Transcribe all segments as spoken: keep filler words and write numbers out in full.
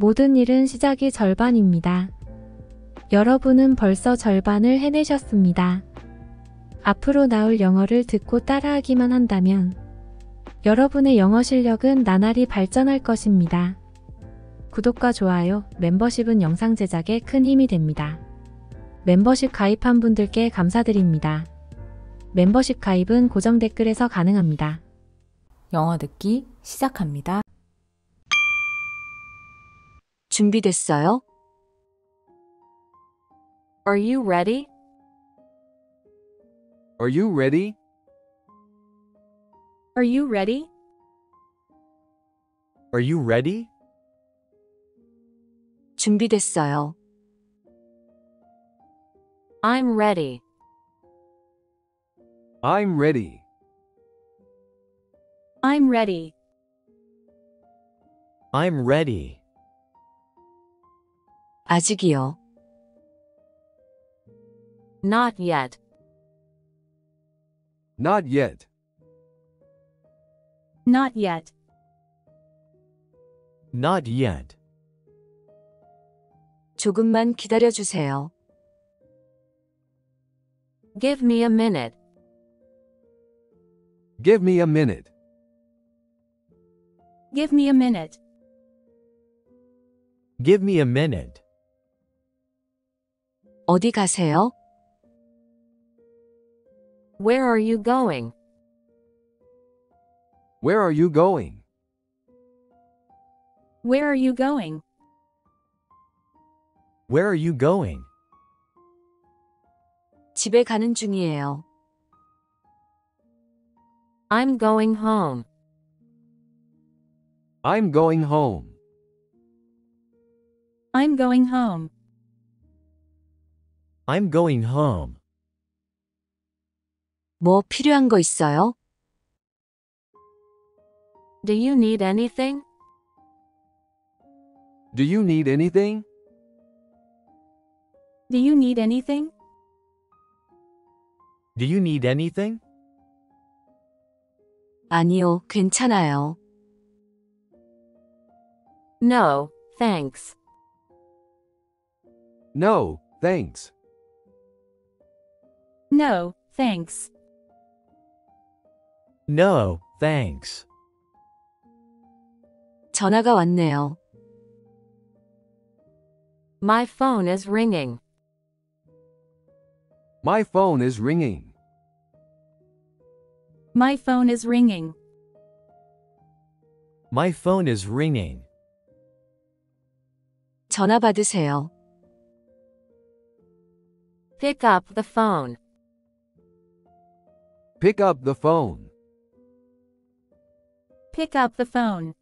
모든 일은 시작이 절반입니다. 여러분은 벌써 절반을 해내셨습니다. 앞으로 나올 영어를 듣고 따라하기만 한다면 여러분의 영어 실력은 나날이 발전할 것입니다. 구독과 좋아요, 멤버십은 영상 제작에 큰 힘이 됩니다. 멤버십 가입한 분들께 감사드립니다. 멤버십 가입은 고정 댓글에서 가능합니다. 영어 듣기 시작합니다. 준비됐어요? Are you ready? Are you ready? Are you ready? Are you ready? 준비됐어요. I'm ready. I'm ready. I'm ready. I'm ready. 아직이요. Not yet. Not yet. Not yet. Not yet. 조금만 기다려 주세요. Give me a minute. Give me a minute. Give me a minute. Give me a minute. 어디 가세요? Where are you going? Where are you going? Where are you going? Where are you going? 집에 가는 중이에요. I'm going home. I'm going home. I'm going home. I'm going home. 뭐 필요한 거 있어요? Do you need anything? Do you need anything? Do you need anything? Do you need anything? 아니요, 괜찮아요. No, thanks. No, thanks. No, thanks. No, thanks. 전화가 왔네요. My phone is ringing. My phone is ringing. My phone is ringing. My phone is ringing. 전화 받으세요. Pick up the phone. Pick up the phone. Pick up the phone.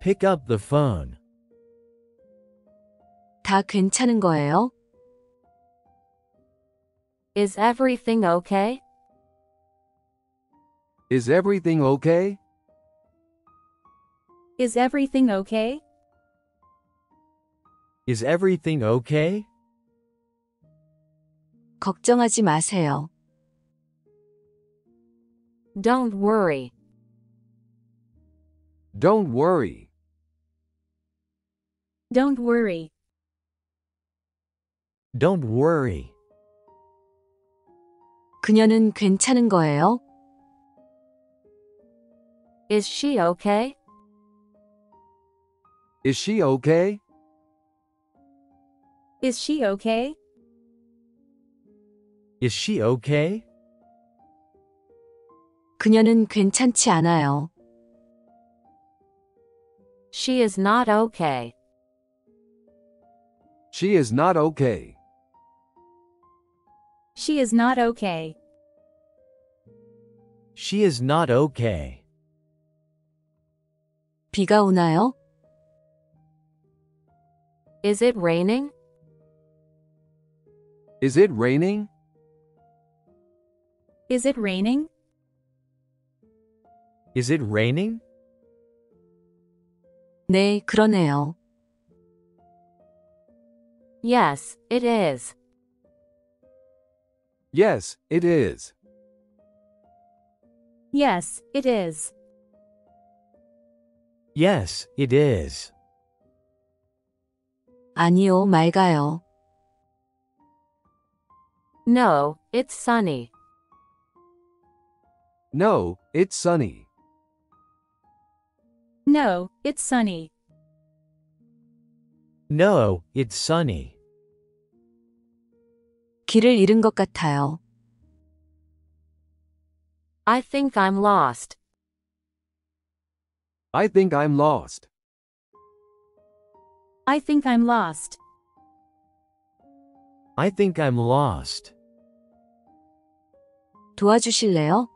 Pick up the phone. 다 괜찮은 거예요? Is everything okay? Is everything okay? Is everything okay? Is everything okay? 걱정하지 마세요. Don't worry. Don't worry. Don't worry. Don't worry. 그녀는 괜찮은 거예요? Is she okay? Is she okay? Is she okay? Is she okay? 그녀는 괜찮지 않아요. She is not okay. She is not okay. She is not okay. She is not okay. 비가 오나요? Is it raining? Is it raining? Is it raining? Is it raining? 네, 그러네요. Yes, it is. Yes, it is. Yes, it is. Yes, it is. 아니요, 맑아요. No, it's sunny. No, it's sunny. No, it's sunny. No, it's sunny. 길을 잃은 것 같아요. I think I'm lost. I think I'm lost. I think I'm lost. I think I'm lost. 도와주실래요?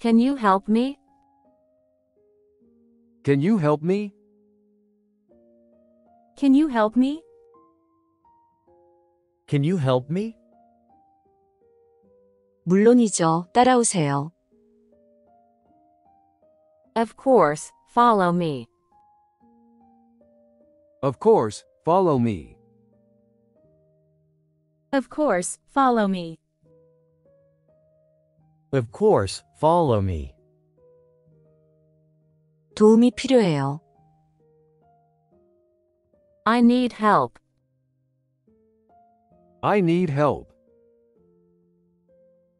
Can you help me? Can you help me? Can you help me? Can you help me? 물론이죠. 따라오세요. Of course, follow me. Of course, follow me. Of course, follow me. Of course, follow me. 도움이 필요해요. I need help. I need help.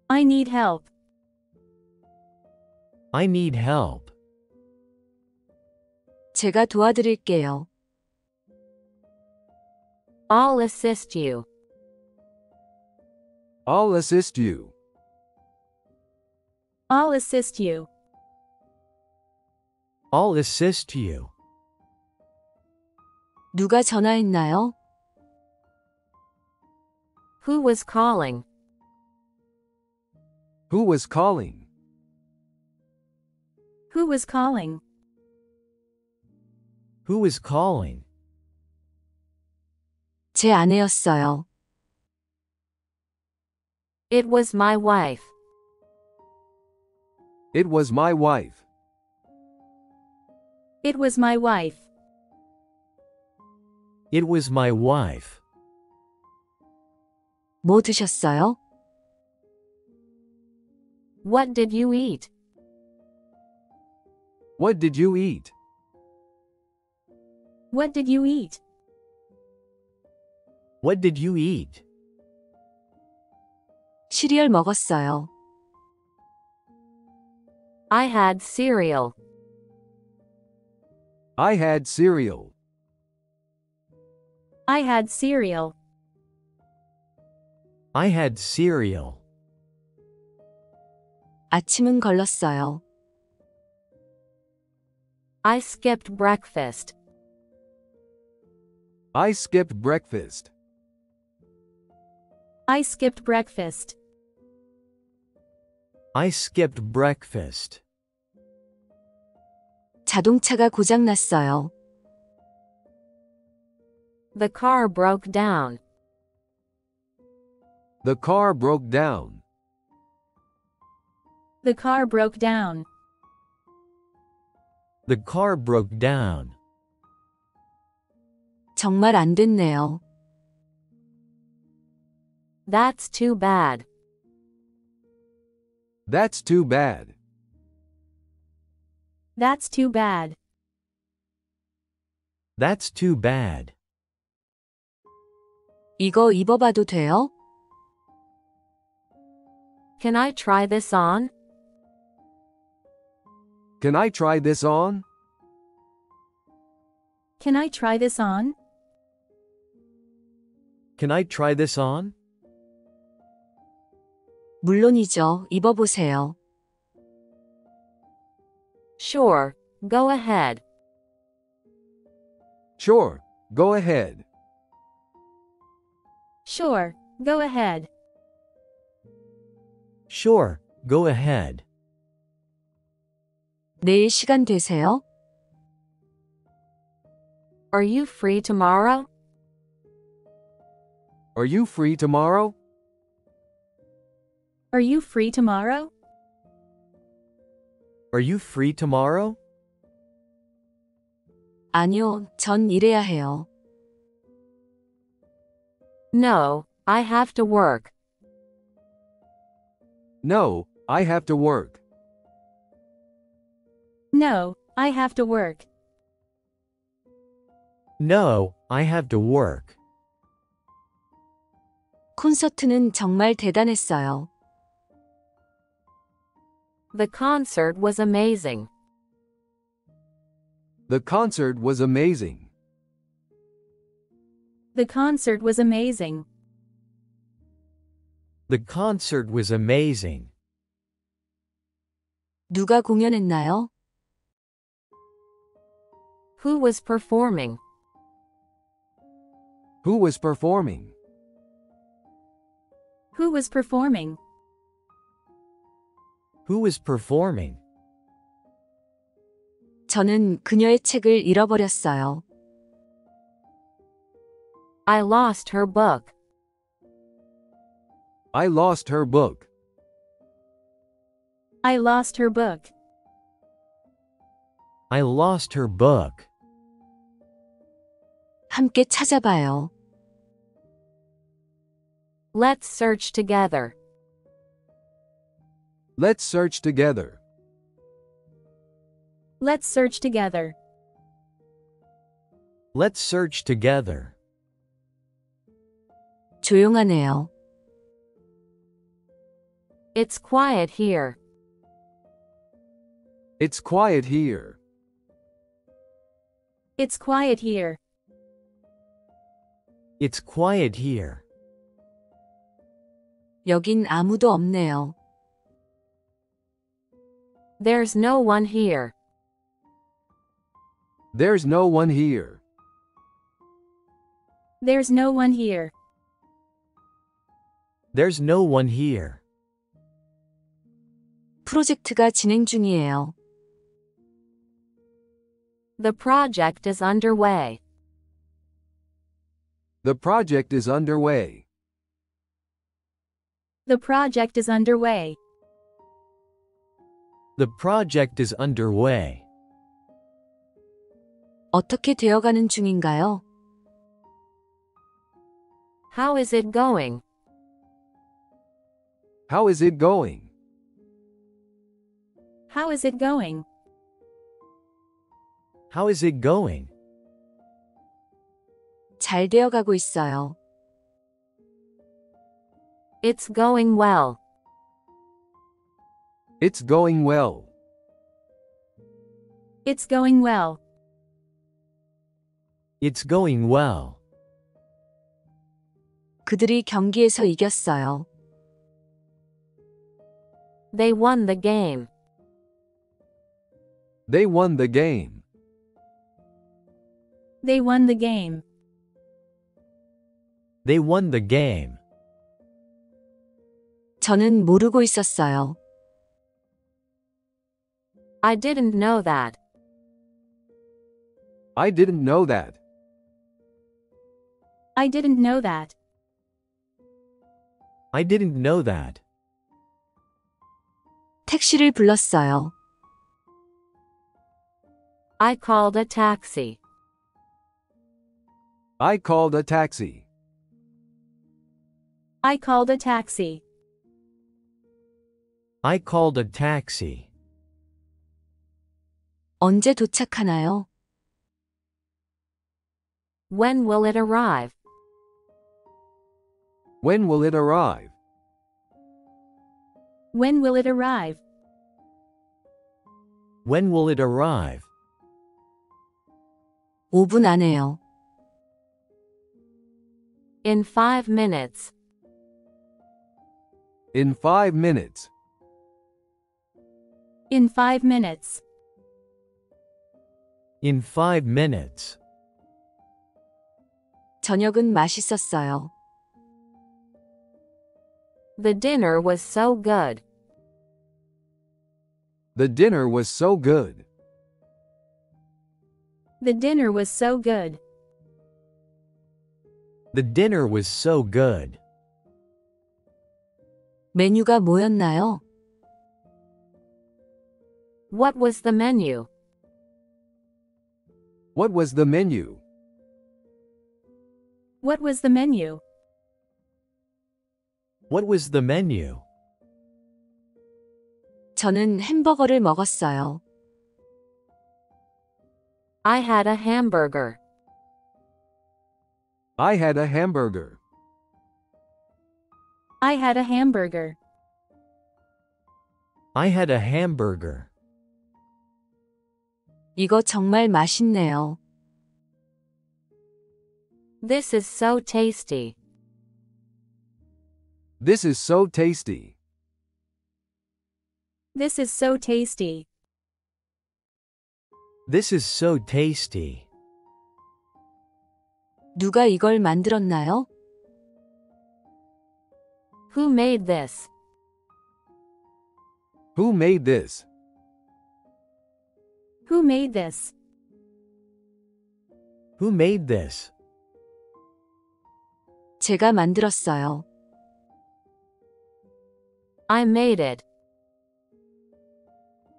I need help. I need help. 제가 도와드릴게요. I'll assist you. I'll assist you. I'll assist you. I'll assist you. 누가 전화했나요? Who was calling? Who was calling? Who was calling? Who was calling? 제 아내였어요. It was my wife. It was my wife. It was my wife. It was my wife. 뭐 드셨어요? What did you eat? What did you eat? What did you eat? What did you eat? 시리얼 먹었어요. I had cereal. I had cereal. I had cereal. I had cereal. 아침은 걸렀어요. I skipped breakfast. I skipped breakfast. I skipped breakfast. I skipped breakfast. 자동차가 고장 났어요. The car broke down. The car broke down. The car broke down. The car broke down. 정말 안 됐네요. That's too bad. That's too bad. That's too bad. That's too bad. 이거 입어봐도 돼요? Can I try this on? Can I try this on? Can I try this on? Can I try this on? 물론이죠. 입어보세요. Sure, go ahead. Sure, go ahead. Sure, go ahead. Sure, go ahead. 내일 시간 되세요? Are you free tomorrow? Are you free tomorrow? Are you free tomorrow? Are you free tomorrow? 아니요, 전 일해야 해요. No, I have to work. No, I have to work. No, I have to work. No, I have to work. 콘서트는 정말 대단했어요. The concert was amazing. The concert was amazing. The concert was amazing. The concert was amazing. 누가 공연했나요? Who was performing? Who was performing? Who was performing? Who was performing? 저는 그녀의 책을 잃어버렸어요. I lost her book. I lost her book. I lost her book. I lost her book. 함께 찾아봐요. Let's search together. Let's search together. Let's search together. Let's search together. 조용하네요. It's quiet here. It's quiet here. It's quiet here. It's quiet here. 여긴 아무도 없네요. There's no one here. There's no one here. There's no one here. There's no one here. 프로젝트가 진행 중이에요. The project is underway. The project is underway. The project is underway. The project is underway. 어떻게 되어가는 중인가요? How is it going? How is it going? How is it going? How is it going? 잘 되어가고 있어요. It's going well. It's going well. It's going well. It's going well. 그들이 경기에서 이겼어요. They won the game. They won the game. They won the game. They won the game. 저는 모르고 있었어요. I didn't know that. I didn't know that. I didn't know that. I didn't know that. 택시를 불렀어요. I called a taxi. I called a taxi. I called a taxi. I called a taxi. 언제 도착하나요? When will it arrive? When will it arrive? When will it arrive? When will it arrive? five 분 안에요. In five minutes. In five minutes. In five minutes. In five minutes. 저녁은 맛있었어요. The dinner was so good. The dinner was so good. The dinner was so good. The dinner was so good. 메뉴가 뭐였나요? What was the menu? What was the menu? What was the menu? What was the menu? 저는 햄버거를 먹었어요. I had a hamburger. I had a hamburger. I had a hamburger. I had a hamburger. 이거 정말 맛있네요. This is so tasty. This is so tasty. This is so tasty. This is so tasty. 누가 이걸 만들었나요? Who made this? Who made this? Who made this? Who made this? 제가 만들었어요. I made it.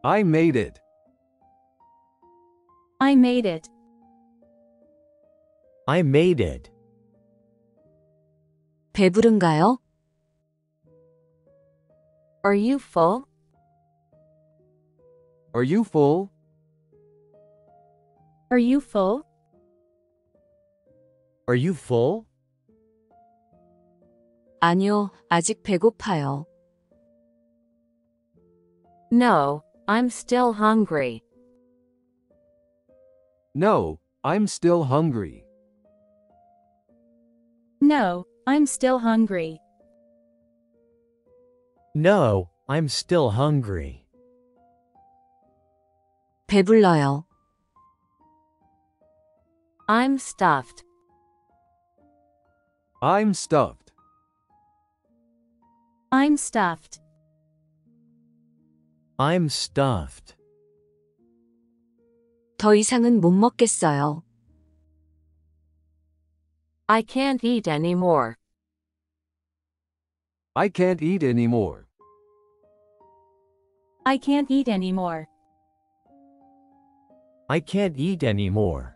I made it. I made it. I made it. 배부른가요? Are you full? Are you full? Are you full? Are you full? 아니요, 아직 배고파요. No, I'm still hungry. No, I'm still hungry. No, I'm still hungry. No, I'm still hungry. 배불러요. I'm stuffed. I'm stuffed. I'm stuffed. I'm stuffed. 더 이상은 못 먹겠어요. I can't eat anymore. I can't eat anymore. I can't eat anymore. I can't eat anymore.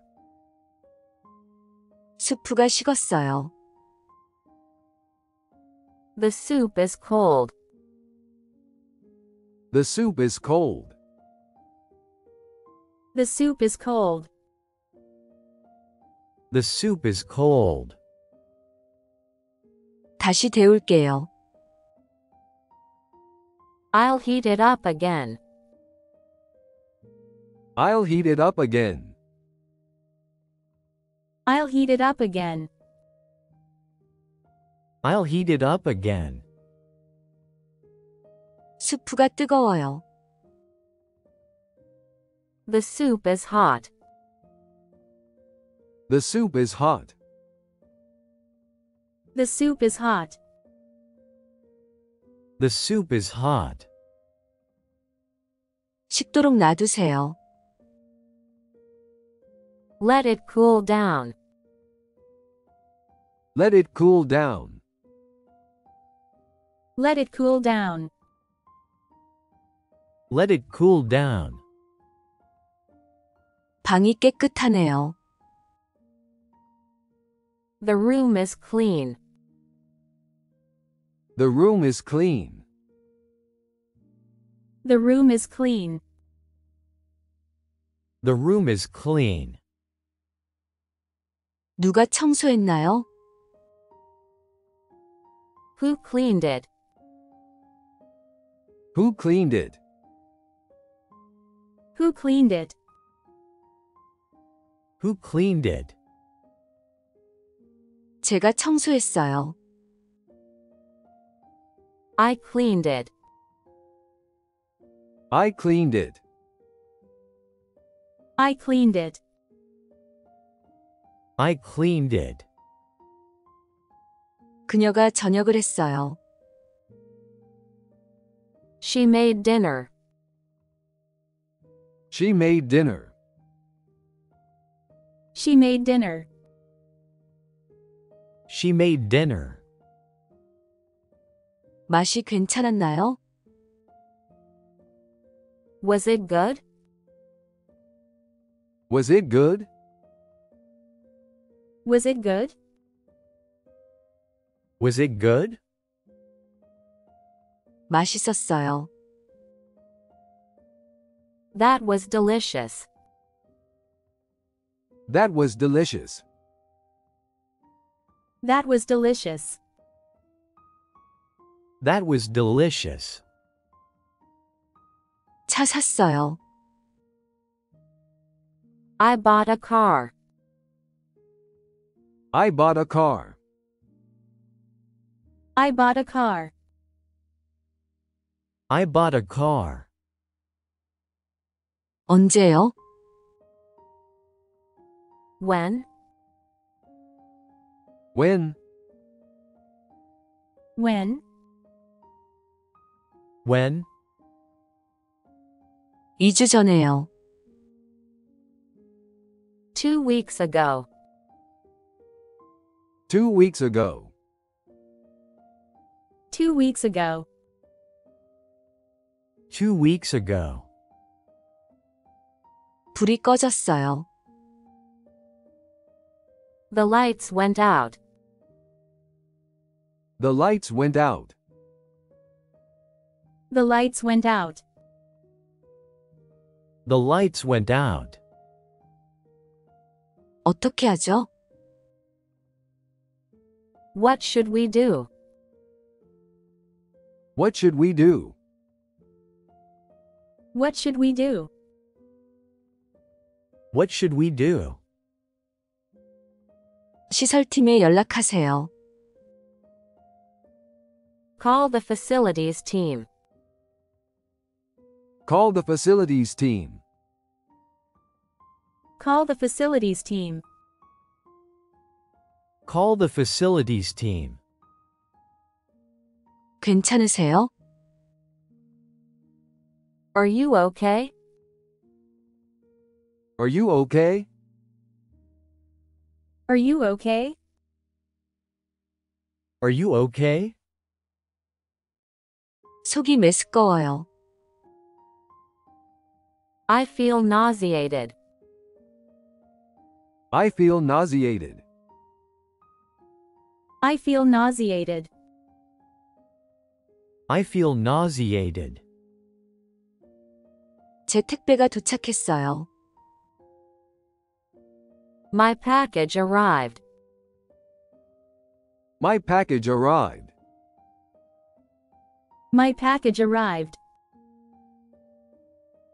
수프가 식었어요. The soup is cold. The soup is cold. The soup is cold. The soup is cold. 다시 데울게요. I'll heat it up again. I'll heat it up again. I'll heat it up again. I'll heat it up again. 수프가 뜨거워요. The soup is hot. The soup is hot. The soup is hot. The soup is hot. 식도록 놔두세요. Let it cool down. Let it cool down. Let it cool down. Let it cool down. 방이 깨끗하네요. The room is clean. The room is clean. The room is clean. The room is clean. 누가 청소했나요? Who cleaned it? Who cleaned it? Who cleaned it? Who cleaned it? 제가 청소했어요. I cleaned it. I cleaned it. I cleaned it. I cleaned it. 그녀가 저녁을 했어요. She made dinner. She made dinner. She made dinner. She made dinner. 맛이 괜찮았나요? Was it good? Was it good? Was it good? Was it good? 맛있었어요. That was delicious. That was delicious. That was delicious. That was delicious. 차 샀어요. I bought a car. I bought a car. I bought a car. I bought a car. 언제요? When? When? When? When? 이주 전에요. Two weeks ago. Two weeks ago. Two weeks ago. Two weeks ago. 불이 꺼졌어요. The lights went out. The lights went out. The lights went out. The lights went out. 어떻게 하죠? What should we do? What should we do? What should we do? What should we do? 시설팀에 연락하세요. Call the facilities team. Call the facilities team. Call the facilities team. Call the facilities team. 괜찮으세요? Are you okay? Are you okay? Are you okay? Are you okay? 속이 메스꺼워요. I feel nauseated. I feel nauseated. I feel nauseated. I feel nauseated. 제 택배가 도착했어요. My package arrived. My package arrived. My package arrived.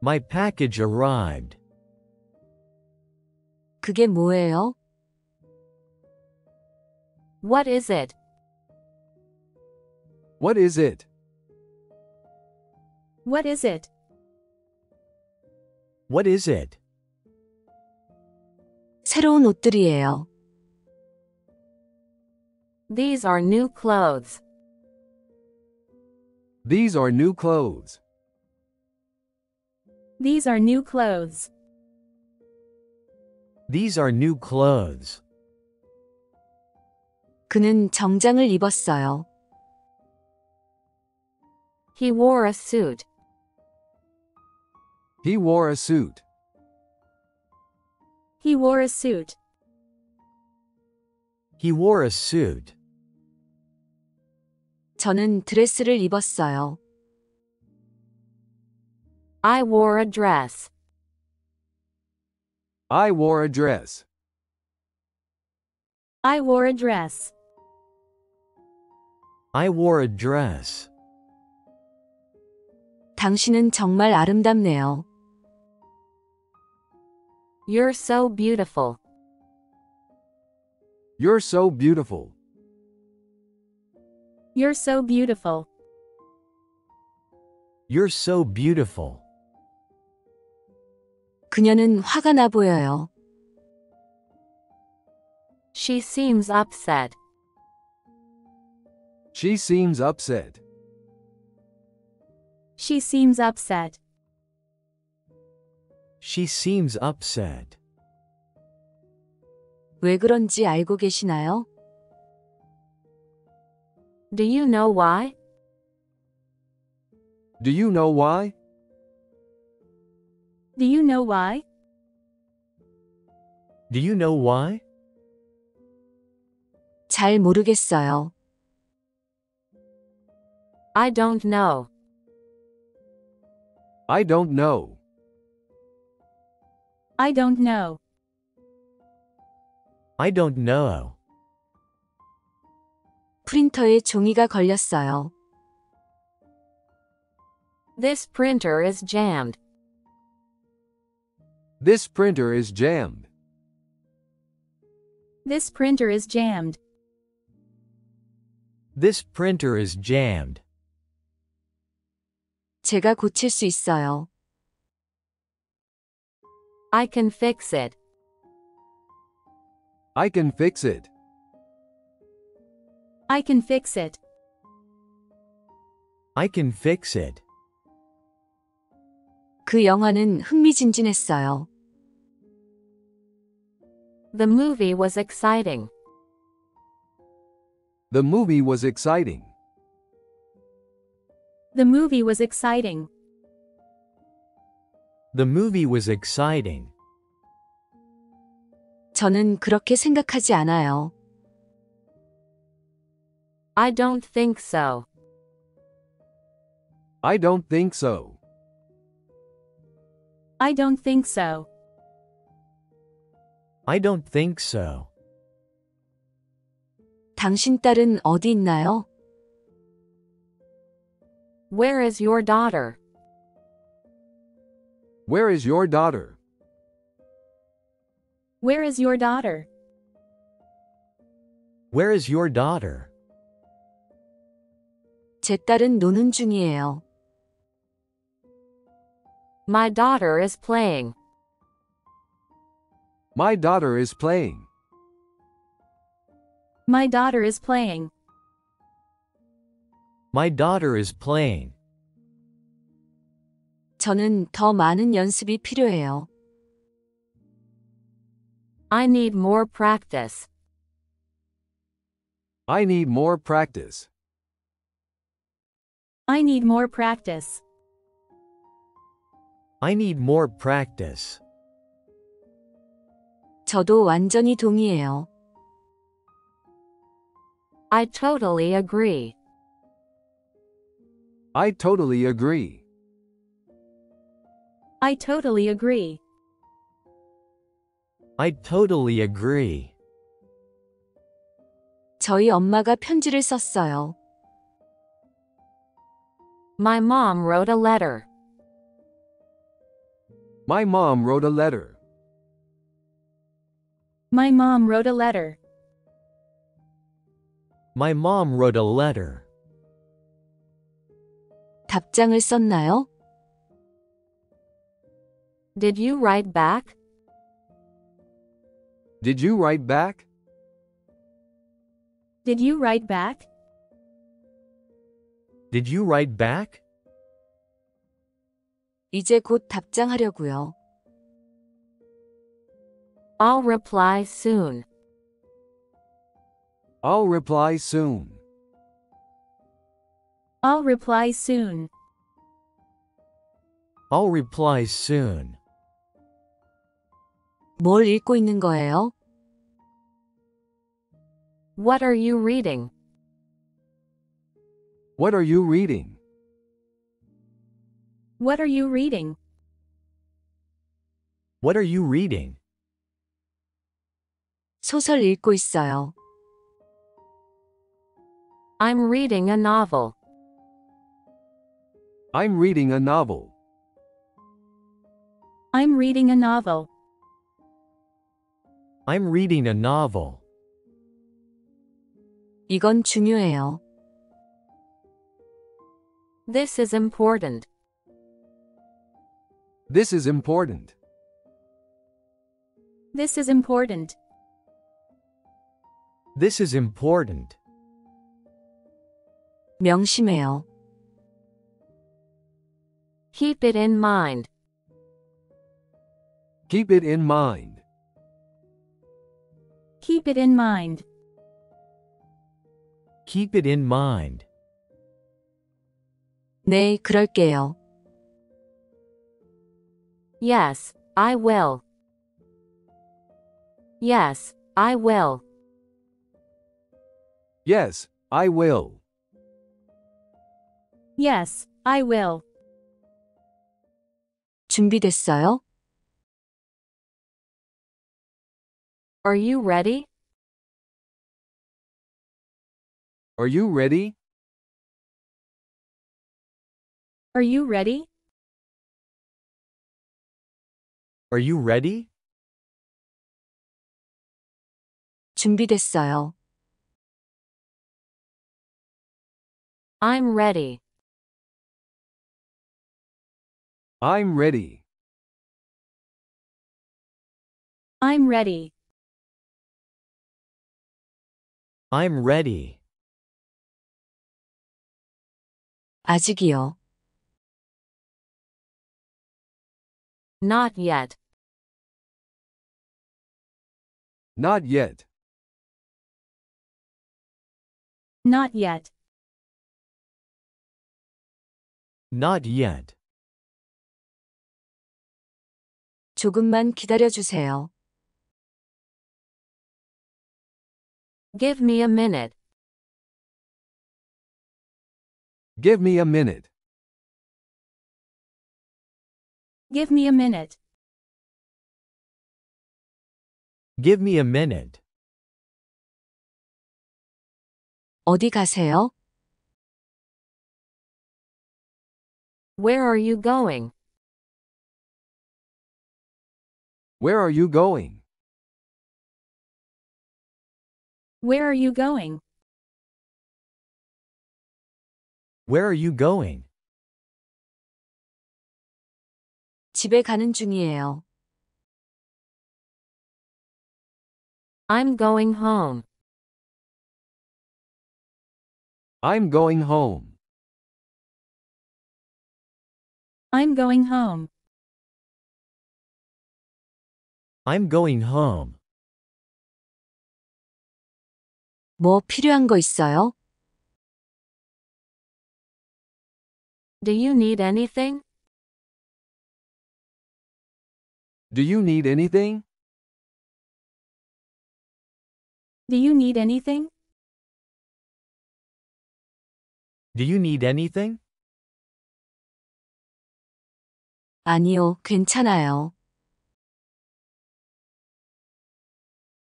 My package arrived. 그게 뭐예요? What is it? What is it? What is it? What is it? 새로운 옷들이에요. These are new clothes. These are new clothes. These are new clothes. These are new clothes. 그는 정장을 입었어요. He wore a suit. He wore a suit. He wore a suit. He wore a suit. 저는 드레스를 입었어요. I wore a dress. I wore a dress. I wore a dress. I wore a dress. 당신은 정말 아름답네요. You're so beautiful. You're so beautiful. You're so beautiful. You're so beautiful. 그녀는 화가 나 보여요. She seems upset. She seems upset. She seems upset. She seems upset. 왜 그런지 알고 계시나요? Do you know why? Do you know why? Do you know why? Do you know why? 잘 모르겠어요. I don't know. I don't know. I don't know. I don't know. 프린터에 종이가 걸렸어요. This printer is jammed. This printer is jammed. This printer is jammed. This printer is jammed. 제가 고칠 수 있어요. I can fix it. I can fix it. I can fix it. I can fix it. 그 영화는 흥미진진했어요. The movie was exciting. The movie was exciting. The movie was exciting. The movie was exciting. 저는 그렇게 생각하지 않아요. I don't think so. I don't think so. I don't think so. I don't think so. 당신 딸은 어디 있나요? Where is your daughter? Where is your daughter? Where is your daughter? Where is your daughter? 제 딸은 노는 중이에요. My daughter is playing. My daughter is playing. My daughter is playing. My daughter is playing. 저는 더 많은 연습이 필요해요. I need more practice. I need more practice. I need more practice. I need more practice. 저도 완전히 동의해요. I totally agree. I totally agree. I totally agree. I totally agree. 저희 엄마가 편지를 썼어요. My mom wrote a letter. My mom wrote a letter. My mom wrote a letter. My mom wrote a letter. 답장을 썼나요? Did you write back? Did you write back? Did you write back? Did you write back? 이제 곧 답장하려고요. I'll reply soon. I'll reply soon. I'll reply soon. I'll reply soon. 뭘 읽고 있는 거예요? What are you reading? What are you reading? What are you reading? What are you reading? 소설 읽고 있어요. I'm reading a novel. I'm reading a novel. I'm reading a novel. I'm reading a novel. 이건 중요해요. This is important. This is important. This is important. This is important. 명심해요. Keep it in mind. Keep it in mind. Keep it in mind. Keep it in mind. 네, 그럴게요. Yes, I will. Yes, I will. Yes, I will. Yes, I will. 준비됐어요? Are you ready? Are you ready? Are you ready? Are you ready? 준비됐어요. I'm ready. I'm ready. I'm ready. I'm ready. 아직이요. Not yet. Not yet. Not yet. Not yet. 조금만 기다려 주세요. Give me a minute. Give me a minute. Give me a minute. Give me a minute. 어디 가세요? Where are you going? Where are you going? Where are you going? Where are you going? 집에 가는 중이에요. I'm going home. I'm going home. I'm going home. I'm going home. 뭐 필요한 거 있어요? Do you need anything? Do you need anything? Do you need anything? Do you need anything? 아니요, 괜찮아요.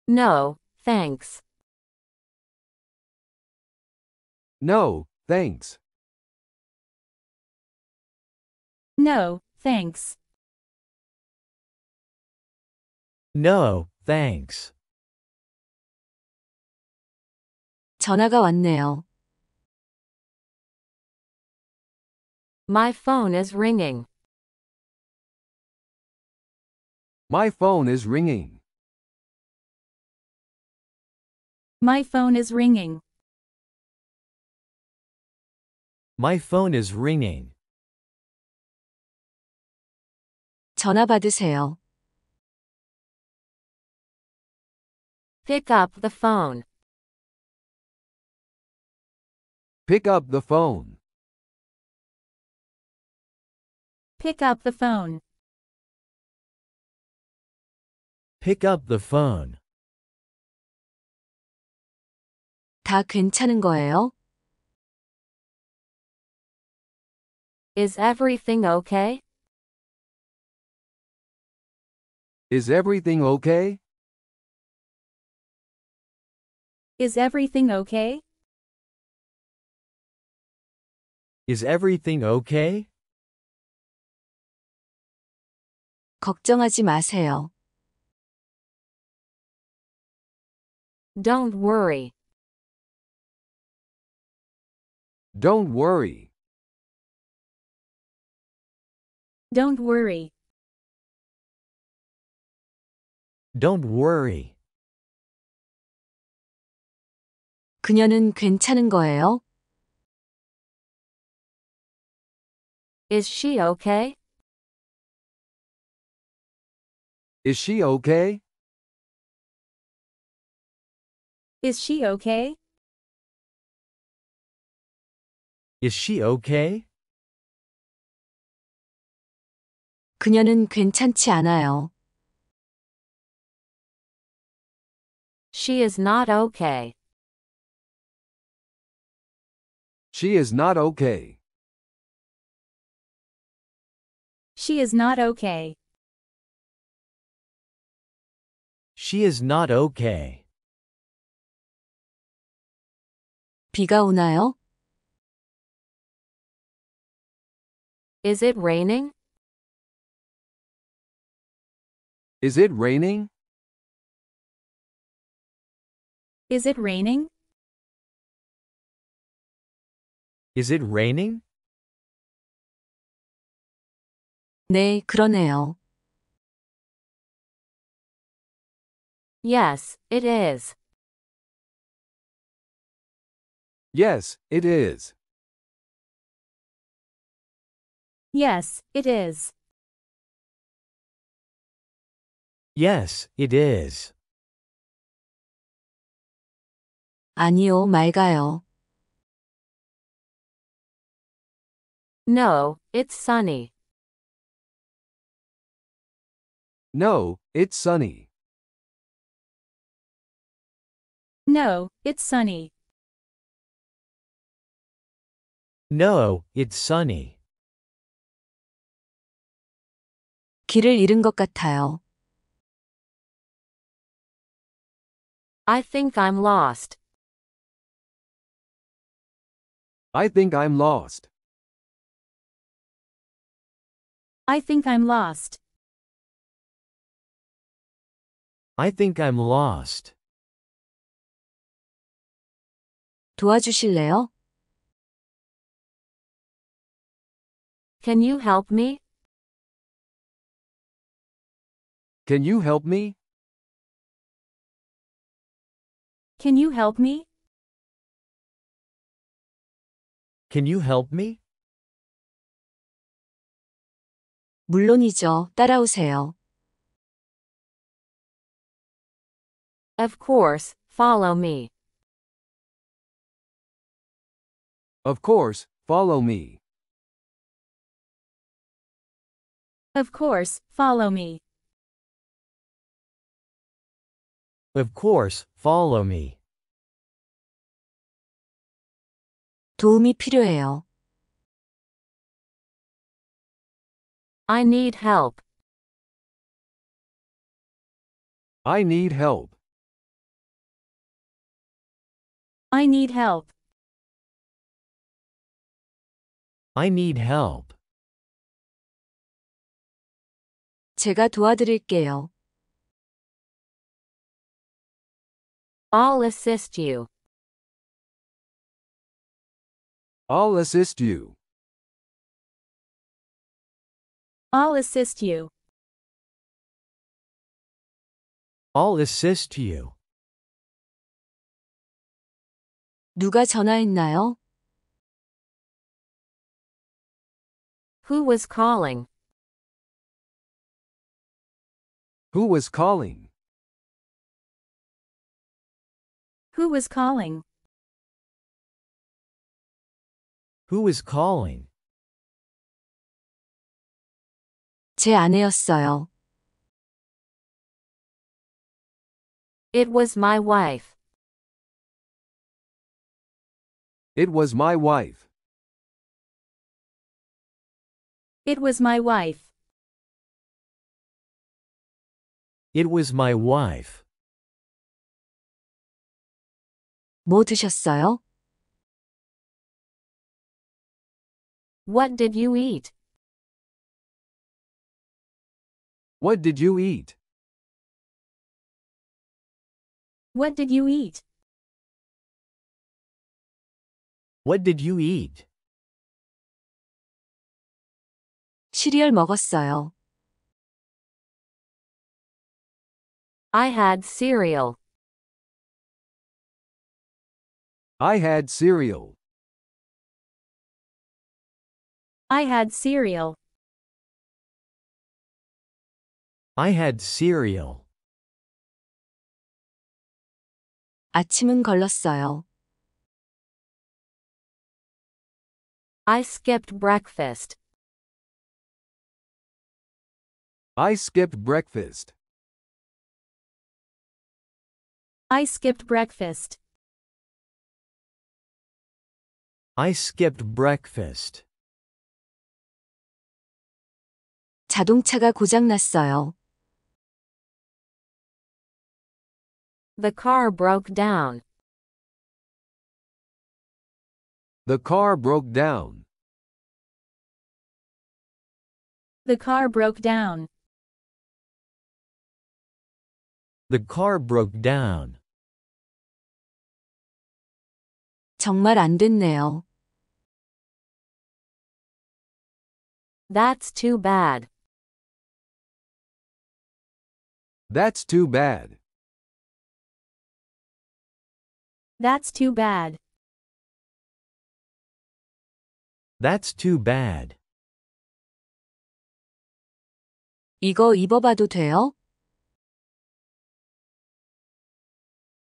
No, thanks. No, thanks. No, thanks. No, thanks. 전화가 왔네요. My phone is ringing. My phone is ringing. My phone is ringing. My phone is ringing. 전화 받으세요. Pick up the phone. Pick up the phone. Pick up the phone. Pick up the phone. 다 괜찮은 거예요? Is everything okay? Is everything okay? Is everything okay? Is everything okay? 걱정하지 마세요. Don't worry. Don't worry. Don't worry. Don't worry. 그녀는 괜찮은 거예요? Is she okay? Is she okay? Is she okay? Is she okay? 그녀는 괜찮지 않아요. She is not okay. She is not okay. She is not okay. She is not okay. 비가 오나요? Is it raining? Is it raining? Is it raining? Is it raining? 네, 그러네요. Yes, it is. Yes, it is. Yes, it is. Yes, it is. 아니요, 맑아요. No, it's sunny. No, it's sunny. No, it's sunny. No, it's sunny. 길을 잃은 것 같아요. I think I'm lost. I think I'm lost. I think I'm lost. I think I'm lost. 도와주실래요? Can you help me? Can you help me? Can you help me? Can you help me? 물론이죠. 따라오세요. Of course, follow me. Of course, follow me. Of course, follow me. Of course, follow me. 도움이 필요해요. I need help. I need help. I need help. I need help. 제가 도와드릴게요. I'll assist you. I'll assist you. I'll assist you. I'll assist you. 누가 전화했나요? Who was calling? Who was calling? Who was calling? Who is calling? 제 아내였어요. It was my wife. It was my wife. It was my wife. It was my wife. 뭐 드셨어요? What did you eat? What did you eat? What did you eat? What did you eat? 시리얼 먹었어요. I had cereal. I had cereal. I had cereal. I had cereal. 아침은 걸렀어요. I skipped breakfast. I skipped breakfast. I skipped breakfast. I skipped breakfast. 자동차가 고장났어요. The car broke down. The car broke down. The car broke down. The car broke down. 정말 안 됐네요. That's too bad. That's too bad. That's too bad. That's too bad. 이거 입어봐도 돼요?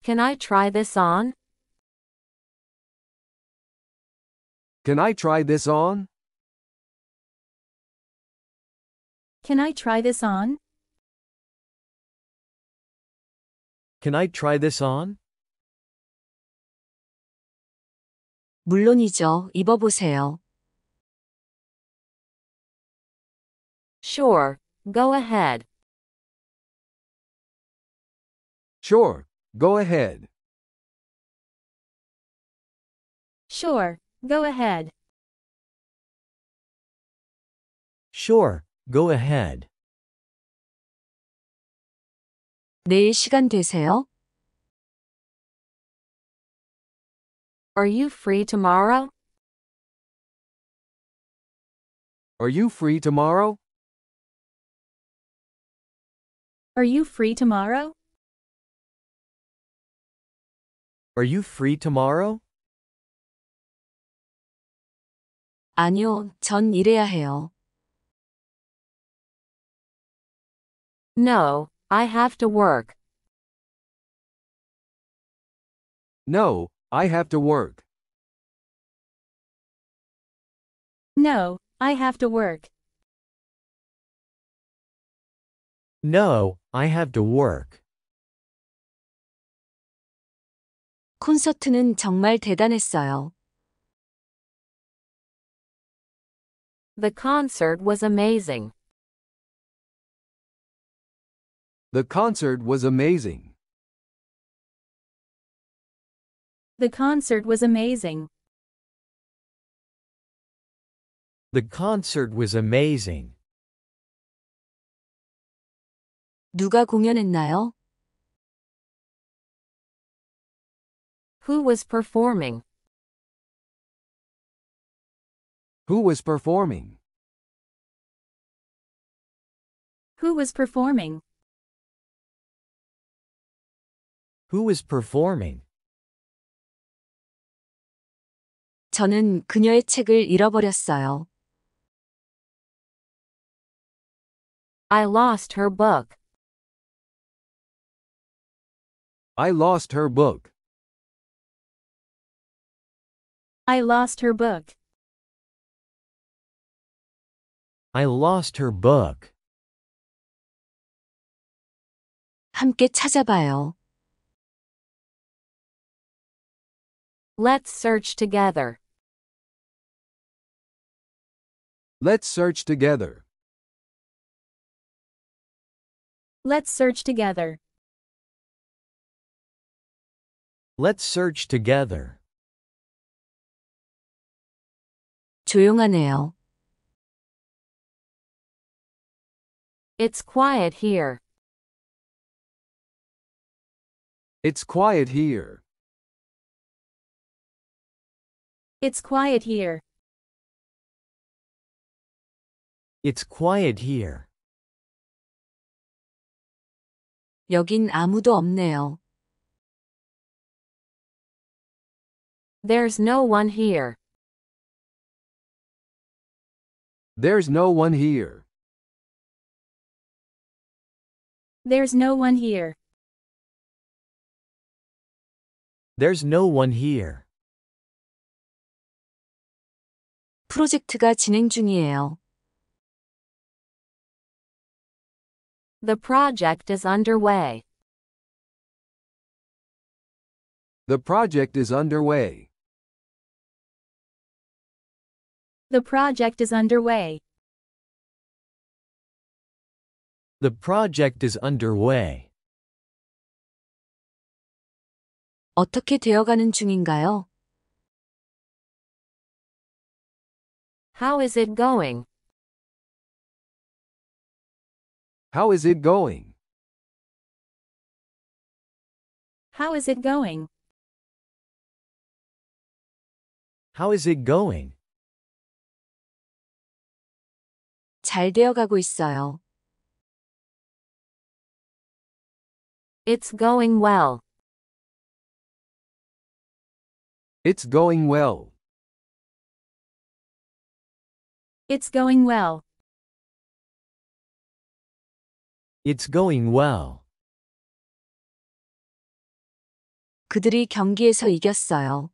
Can I try this on? Can I try this on? Can I try this on? Can I try this on? 물론이죠. 입어보세요. Sure, go ahead. Sure, go ahead. Sure, go ahead. Sure, go ahead. 내일 시간 되세요? Are you free tomorrow? Are you free tomorrow? Are you free tomorrow? Are you free tomorrow? 아니요, 전 일해야 해요. No, I have to work. No, I have to work. No, I have to work. No, I have to work. 콘서트는 정말 대단했어요. The concert was amazing. The concert was amazing. The concert was amazing. The concert was amazing. 누가 공연했나요? Who was performing? Who was performing? Who was performing? Who is performing? 저는 그녀의 책을 잃어버렸어요. I lost her book. I lost her book. I lost her book. I lost her book. 함께 찾아봐요. Let's search together. Let's search together. Let's search together. Let's search together. 조용하네요. It's quiet here. It's quiet here. It's quiet here. It's quiet here. 여긴 아무도 없네요. There's no one here. There's no one here. There's no one here. There's no one here. 프로젝트가 진행 중이에요. The project is underway. The project is underway. The project is underway. The project is underway. 어떻게 되어가는 중인가요? How is it going? How is it going? How is it going? How is it going? 잘 되어가고 있어요. It's going well. It's going well. It's going well. It's going well. 그들이 경기에서 이겼어요.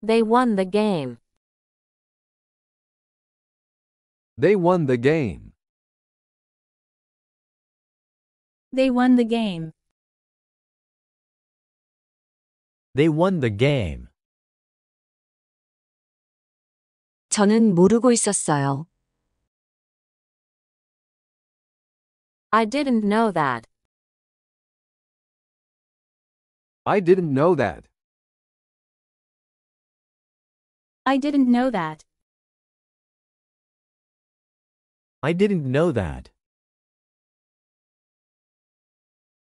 They won the game. They won the game. They won the game. They won the game. 저는 모르고 있었어요. I didn't know that. I didn't know that. I didn't know that. I didn't know that.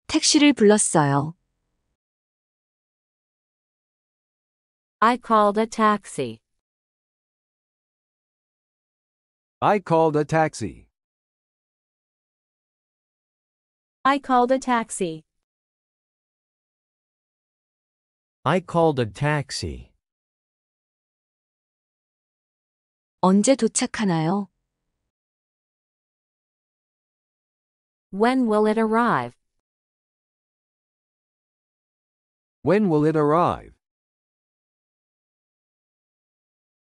택시를 불렀어요. I called a taxi. I called a taxi. I called a taxi. I called a taxi. 언제 도착하나요? When will it arrive? When will it arrive?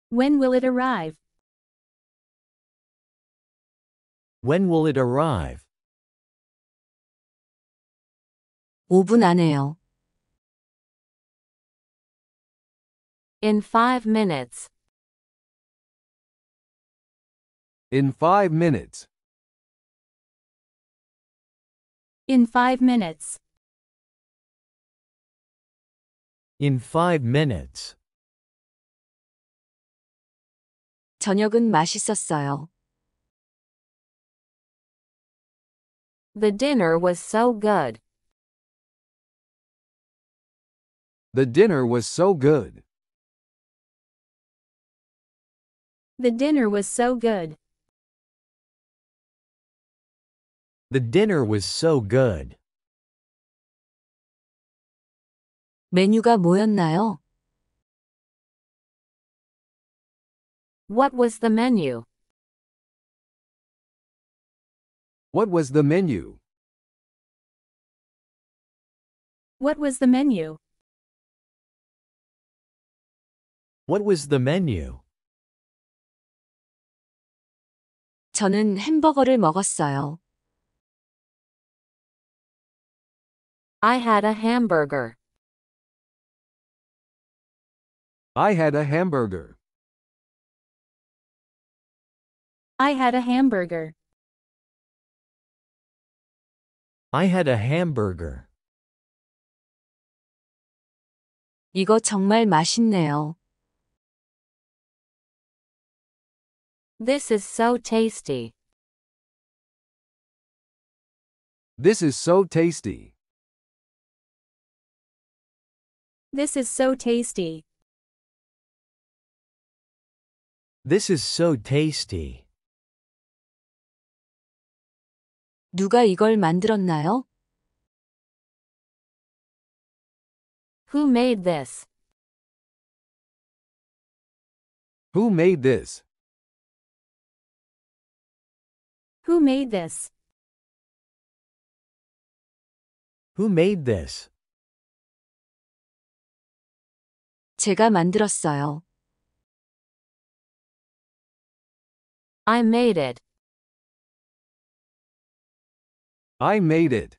When will it arrive? When will it arrive? 오 분 안에요. In five minutes. In five minutes. In five minutes. In five minutes. 저녁은 맛있었어요. The dinner was so good. The dinner was so good. The dinner was so good. The dinner was so good. 메뉴가 뭐였나요? What was the menu? What was the menu? What was the menu? What was the menu? 저는 햄버거를 먹었어요. I had a hamburger. I had a hamburger. I had a hamburger. I had a hamburger. 이거 정말 맛있네요. This is so tasty. This is so tasty. This is so tasty. This is so tasty. 누가 이걸 만들었나요? Who made this? Who made this? Who made this? Who made this? 제가 만들었어요. I made it. I made it.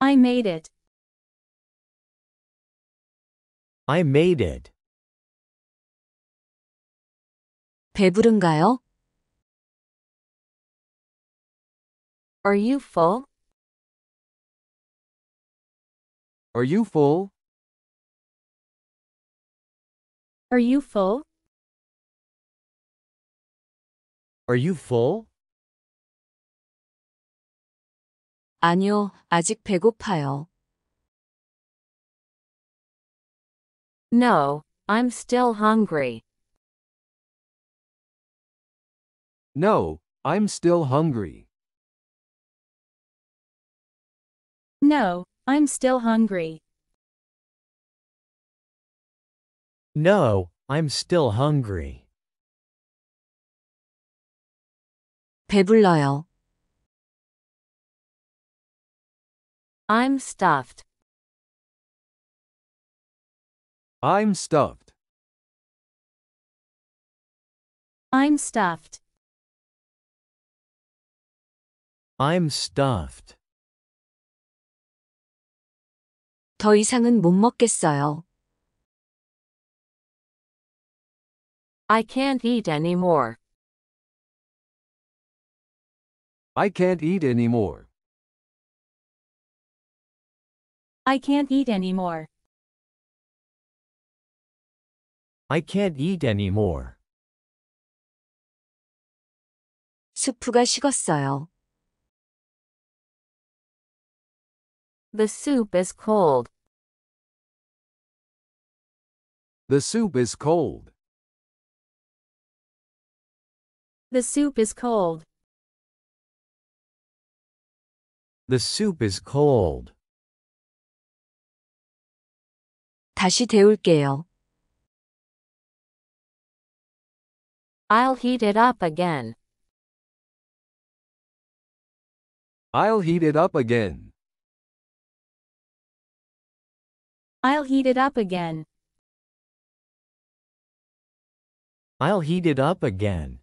I made it. I made it. 배부른가요? Are you full? Are you full? Are you full? Are you full? 아니요, 아직 배고파요. No, I'm still hungry. No, I'm still hungry. No, I'm still hungry. No, I'm still hungry. 배불러요. I'm stuffed. I'm stuffed. I'm stuffed. I'm stuffed. 더 이상은 못 먹겠어요. I can't eat anymore. I can't eat anymore. I can't eat anymore. I can't eat anymore. 수프가 식었어요. The soup is cold. The soup is cold. The soup is cold. The soup is cold. 다시 데울게요. I'll heat it up again. I'll heat it up again. I'll heat it up again. I'll heat it up again.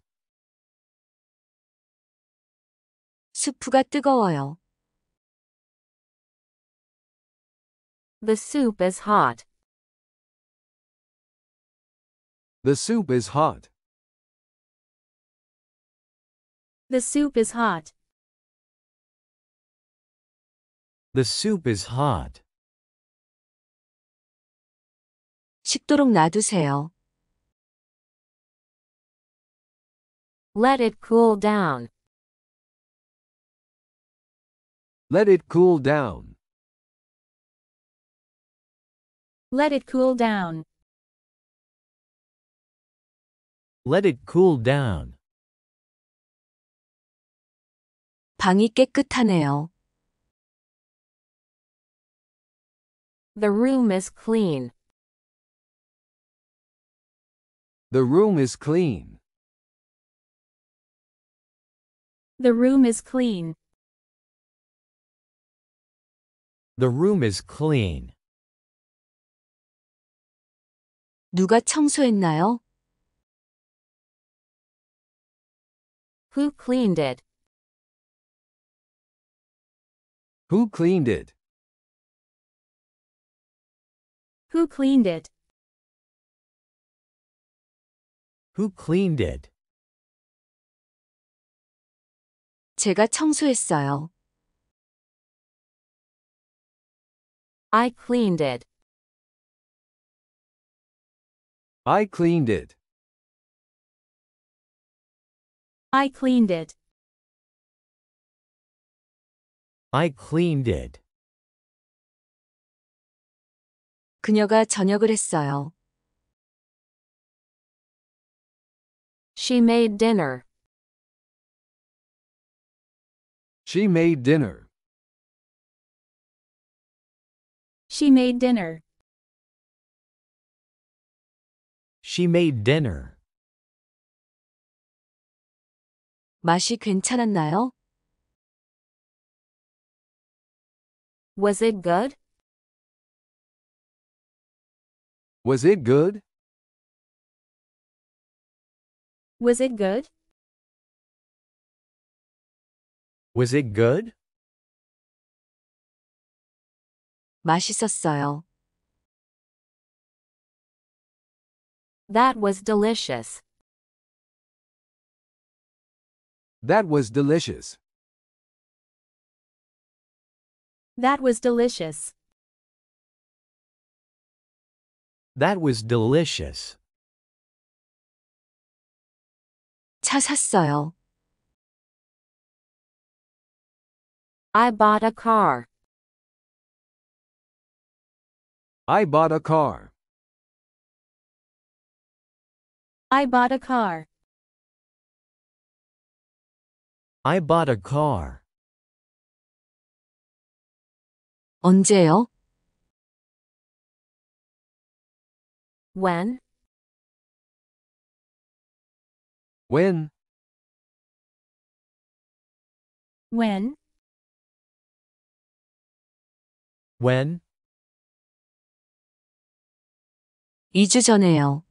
수프가 뜨거워요. The soup is hot. The soup is hot. The soup is hot. The soup is hot. 식도록 놔두세요. Let it cool down. Let it cool down. Let it cool down. Let it cool down. 방이 깨끗하네요. The room is clean. The room is clean. The room is clean. The room is clean. 누가 청소했나요? Who cleaned it? Who cleaned it? Who cleaned it? Who cleaned it? 제가 청소했어요. I cleaned it. I cleaned it. I cleaned it. I cleaned it. 그녀가 저녁을 했어요. She made dinner. She made dinner. She made dinner. She made dinner. 맛이 괜찮았나요? Was it good? Was it good? Was it good? Was it good? 맛있었어요. That was delicious. That was delicious. That was delicious. That was delicious. 차 샀어요. I bought a car. I bought a car. I bought a car. I bought a car. 언제요? When? When? When? When? 이주 전에요.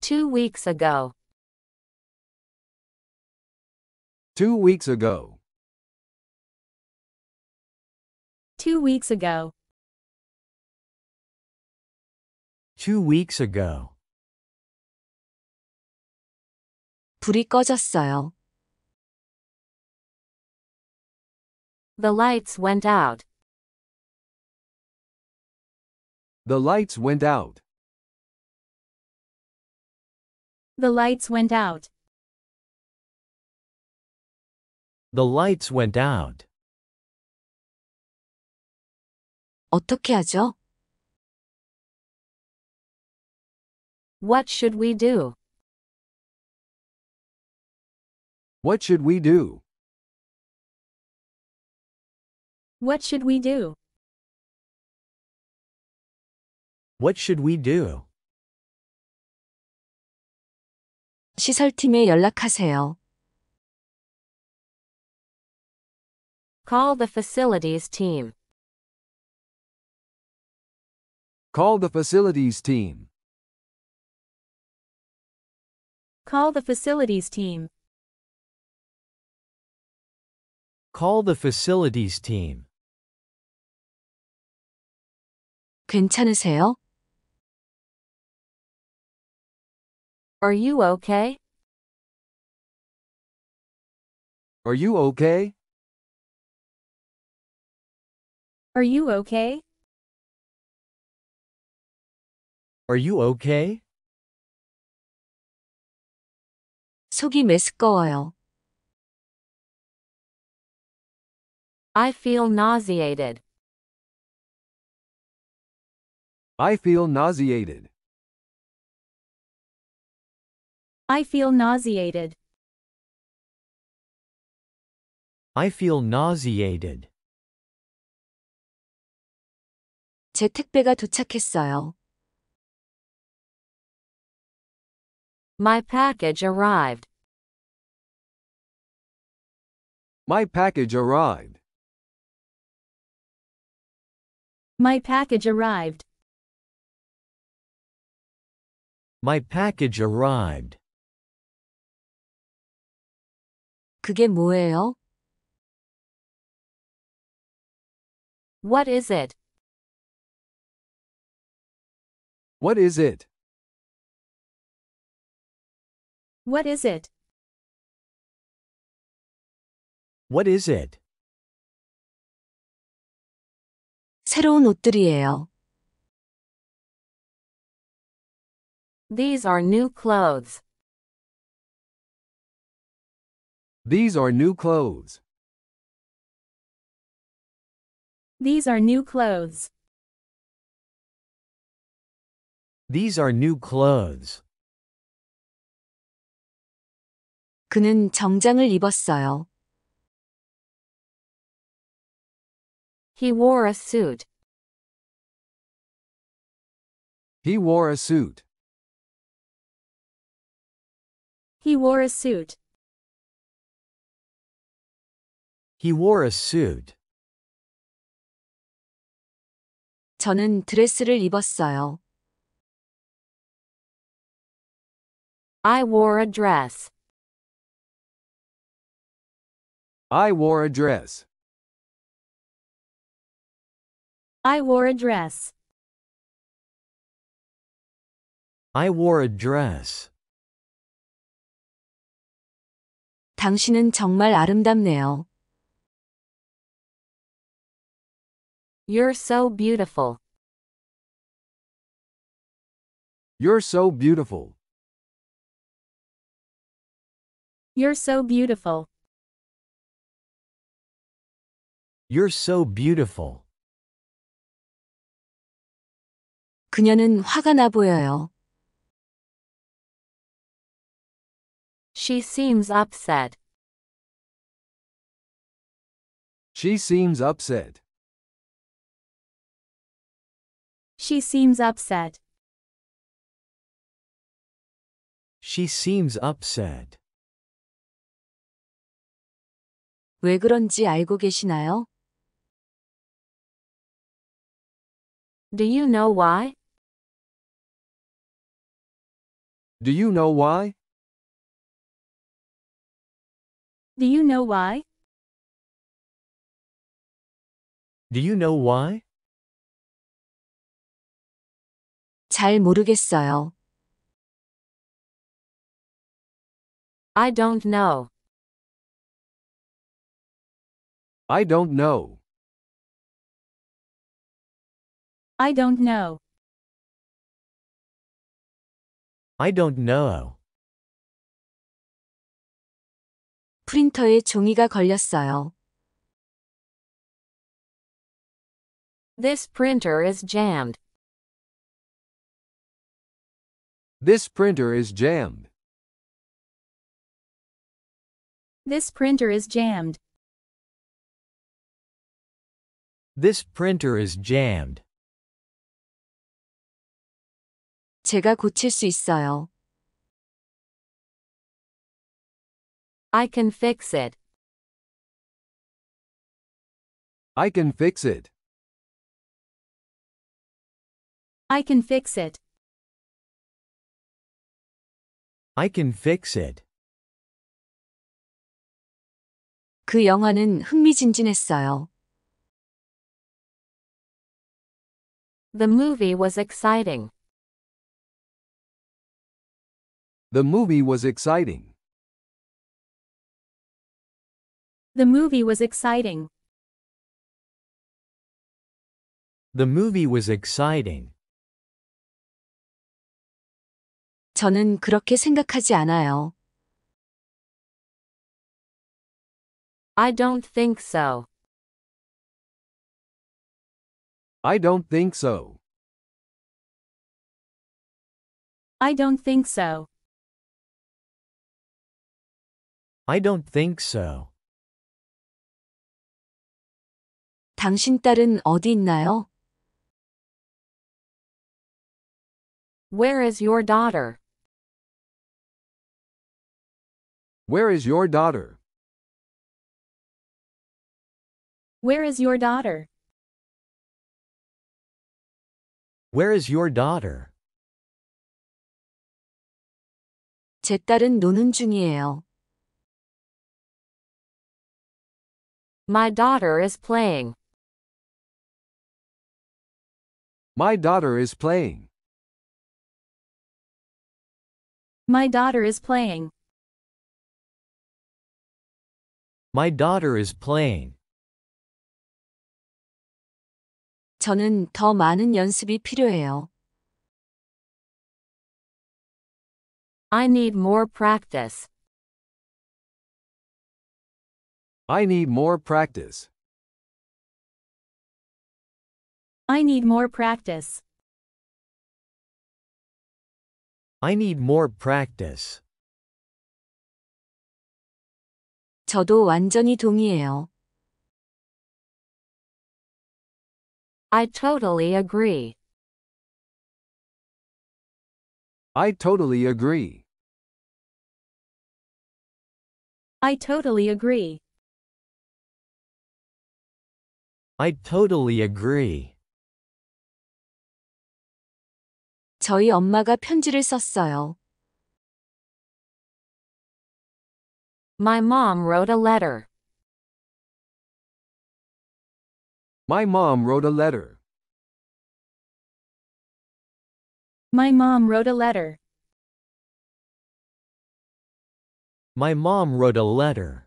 Two weeks ago. Two weeks ago. Two weeks ago. Two weeks ago. 불이 꺼졌어요. The lights went out. The lights went out. The lights went out. The lights went out. 어떻게 하죠? What should we do? What should we do? What should we do? What should we do? 시설팀에 연락하세요. Call the facilities team. Call the facilities team. Call the facilities team. Call the facilities team. 괜찮으세요? Are you okay? Are you okay? Are you okay? Are you okay? 속이 메스꺼워요. I feel nauseated. I feel nauseated. I feel nauseated. I feel nauseated. 제 택배가 도착했어요. My package arrived. My package arrived. My package arrived. My package arrived. 그게 뭐예요? What is it? What is it? What is it? What is it? 새로운 옷들이에요. These are new clothes. These are new clothes. These are new clothes. These are new clothes. 그는 정장을 입었어요. He wore a suit. He wore a suit. He wore a suit. He wore a suit. 저는 드레스를 입었어요. I wore a dress. I wore a dress. I wore a dress. I wore a dress. 당신은 정말 아름답네요. You're so beautiful. You're so beautiful. You're so beautiful. You're so beautiful. 그녀는 화가 나 보여요. She seems upset. She seems upset. She seems upset. She seems upset. 왜 그런지 알고 계시나요? Do you know why? Do you know why? Do you know why? Do you know why? 잘 모르겠어요. I don't know. I don't know. I don't know. I don't know. 프린터에 종이가 걸렸어요. This printer is jammed. This printer is jammed. This printer is jammed. This printer is jammed. 제가 고칠 수 있어요. I can fix it. I can fix it. I can fix it. I can fix it. 그 영화는 흥미진진했어요. The movie was exciting. The movie was exciting. The movie was exciting. The movie was exciting. 저는 그렇게 생각하지 않아요. I don't think so. I don't think so. I don't think so. I don't think so. 당신 딸은 어디 있나요? Where is your daughter? Where is your daughter? Where is your daughter? Where is your daughter? 제 딸은 노는 중이에요. My daughter is playing. My daughter is playing. My daughter is playing. My daughter is playing. 저는 더 많은 연습이 필요해요. I need more practice. I need more practice. I need more practice. I need more practice. 저도 완전히 동의해요. I totally agree. I totally agree. I totally agree. I totally agree. 저희 엄마가 편지를 썼어요. My mom wrote a letter. My mom wrote a letter. My mom wrote a letter. My mom wrote a letter.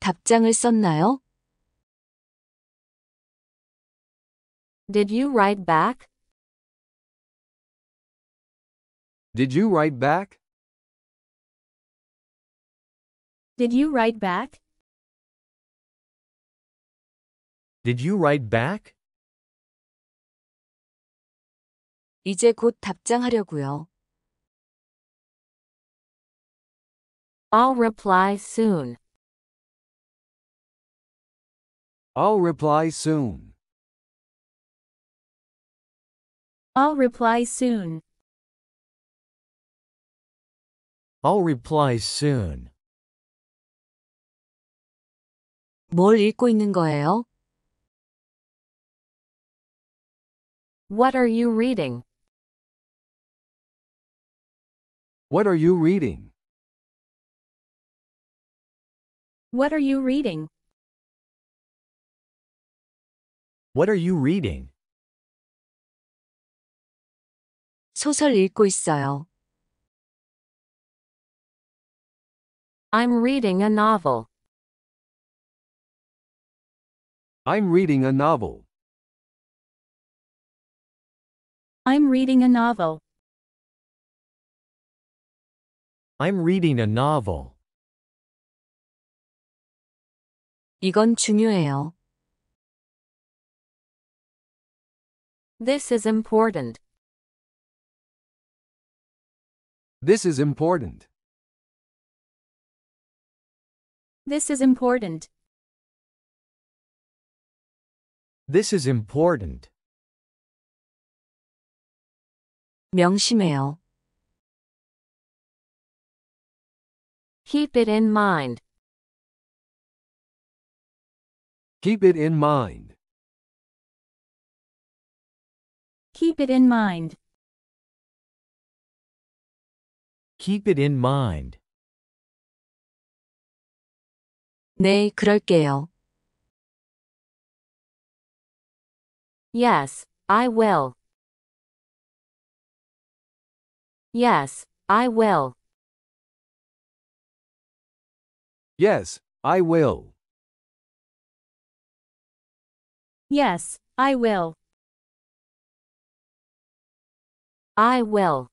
답장을 썼나요? Did you write back? Did you write back? Did you write back? Did you write back? 이제 곧 답장하려고요. I'll reply soon. I'll reply soon. I'll reply soon. I'll reply soon. 뭘 읽고 있는 거예요? What are you reading? What are you reading? What are you reading? What are you reading? 소설 읽고 있어요. I'm reading a novel. I'm reading a novel. I'm reading a novel. I'm reading a novel. 이건 중요해요. This is important. This is important. This is important. This is important. 명심해요. Keep it in mind. Keep it in mind. Keep it in mind. Keep it in mind. 네, 그럴게요. Yes, I will. Yes, I will. Yes, I will. Yes, I will. I will.